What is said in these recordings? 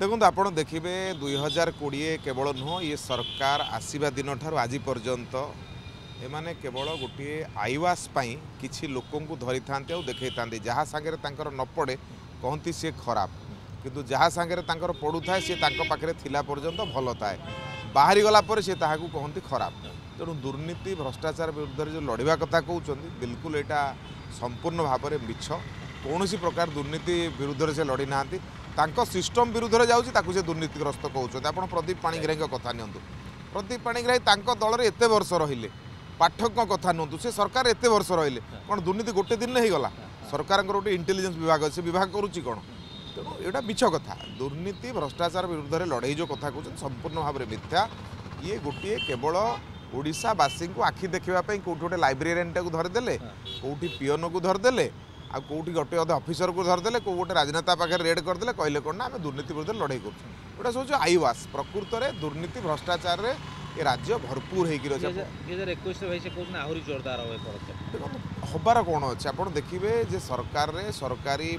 देखो आप देखिए 2020 केवल नुह ये सरकार आसवा दिन ठार आज पर्यंत एमाने केवल गोटे आईवास कि लोक धरी था देखे था जहाँ सागर नपड़े कहती सी खराब किंतु जहाँ सागर पड़ू था सी पाखे थिला पर्यंत भल थाए बाहरी गलापर सी ताकू कहती खराब तेणु दुर्नीति भ्रष्टाचार विरुद्ध जो लड़वा कथा कहते बिल्कुल यहाँ संपूर्ण भाव में मिछ कौन प्रकार दुर्नीति विरुद्ध से लड़ी ना सिस्टम विरुद्ध जाऊँगी दुर्नीतिग्रस्त कहते आप प्रदीप पाणिग्राही कथा नि प्रदीप पाणिग्राही दल में एत वर्ष रे पाठक कथा नुहतु से सरकार एत वर्ष रे कौन दुर्नीति गोटे दिन हो गला सरकार गोटे इंटेलिजेंस विभाग अच्छे विभाग करुच्ची कौन तेणु यहाँ मिछ कथा दुर्नीति भ्रष्टाचार विरुद्ध लड़े जो कथा कहते संपूर्ण भाव में मिथ्या ये गोटे केवल ओडावासी को आखि देखापी कौट गोटे लाइब्रेरियन टाक धरदेले कौटी पिओन को धरदेले आ कौटी गोटे अधे अफिसर को धरदेले कौ गोटे राजनेता पाखे रेड करदे कहले कौन ना आम दुर्नीति विरुद्ध लड़े करूँ सब आईवास प्रकृत में दुर्नीति भ्रष्टाचार ये राज्य भरपूर होकर आहरी जोरदार हबार कौन अच्छे आप देखिए जे सरकार रे सरकारी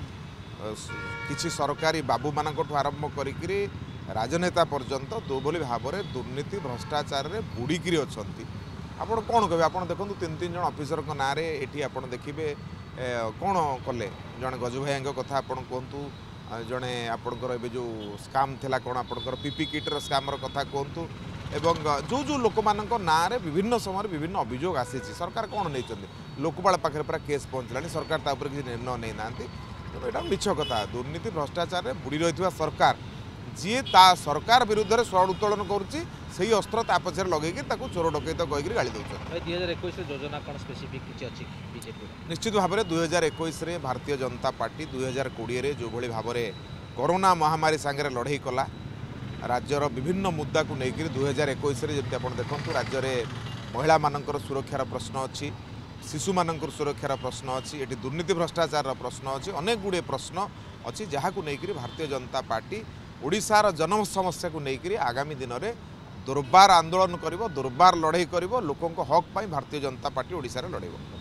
किसी सरकारी बाबू मान आरंभ करी राजनेता पर्यंत दोभली भाव में दुर्नीति भ्रष्टाचार में बुड़िकी अच्छा आप कौन कहे आप देखो तीन तीन जन अफिसर ना ये आप देखिए कौन कले जड़े गजू भाई कथा आप कहतु जड़े आपणकर जो स्काम थिला कौन आपणकर पीपी किट्र स्कामर कथा कहतु एवं जो जो लोक ना विभिन्न समय विभिन्न अभियोग आसी सरकार कौन नहीं लोकपाल पाखे पूरा केस पहुँचला सरकार तापर किसी निर्णय नहीं ना तेणु यहाँ मिछ कथा दुर्नीति भ्रष्टाचार में बुड़ी रही सरकार जी ता सरकार विरुद्ध स्वर उत्तोलन करुच्ची अस्त्र ता पचर लगे चोर डकैत कहीकि गाली देउछन निश्चित भाव में 2021 भारतीय जनता पार्टी 2020 जो भली भाव में कोरोना महामारी सांगे लड़े कला राज्यर विभिन्न मुद्दा को लेकर 2021 आप देखते राज्य में महिला मानकर सुरक्षार प्रश्न अच्छी शिशु मानकर सुरक्षार प्रश्न अच्छी ये दुर्नीति भ्रष्टाचार प्रश्न अच्छी अनेक गुड़े प्रश्न अच्छी जहाँ को लेकर भारतीय जनता पार्टी ओडिशार जन समस्या को लेकर आगामी दिन में दुर्बार आंदोलन कर दुर्बार लड़े कर लोकों हक पर भारतीय जनता पार्टी ओडिशा लड़े।